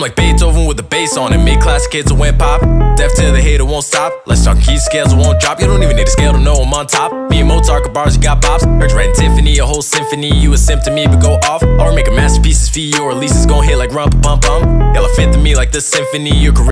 I'm like Beethoven with the bass on it. Mid class kids who went pop, deaf to the hater won't stop. Less on key scales won't drop. You don't even need a scale to know I'm on top. Me and Mozart got bars, you got bops. Heard Red Tiffany, a whole symphony. You a simp to me, but go off. Or make a masterpiece is for you, or at least it's gon' hit like rump bum bum. Y'all fit to me like the symphony. Your career